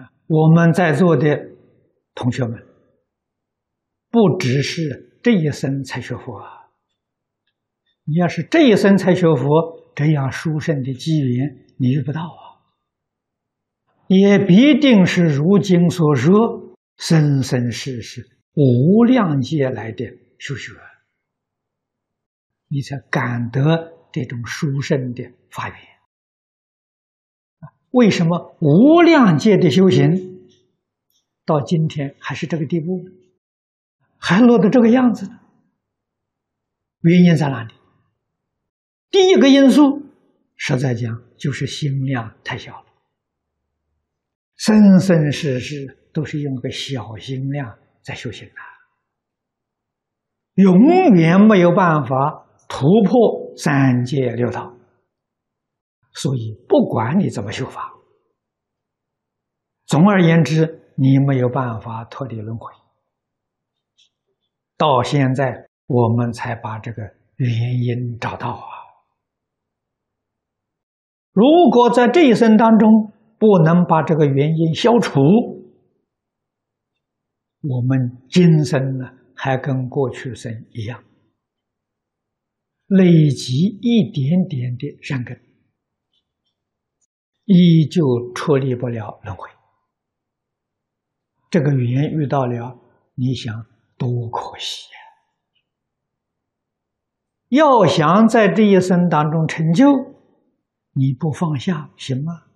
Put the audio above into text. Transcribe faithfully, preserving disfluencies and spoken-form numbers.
啊，我们在座的同学们，不只是这一生才学佛啊。你要是这一生才学佛，这样殊胜的机缘你遇不到啊，也必定是如经所说，生生世世无量劫来的修学，你才感得这种殊胜的法缘。为什么无量劫的修行到今天还是这个地步，还落得这个样子呢？原因在哪里？第一个因素实在讲就是心量太小了，生生世世都是用个小心量在修行啊，永远没有办法突破三界六道。所以不管你怎么修法，总而言之，你没有办法脱离轮回。到现在我们才把这个原因找到啊。如果在这一生当中不能把这个原因消除，我们今生呢还跟过去生一样，累积一点点的善根，依旧脱离不了轮回。这个缘遇到了，你想多可惜呀！要想在这一生当中成就，你不放下行吗？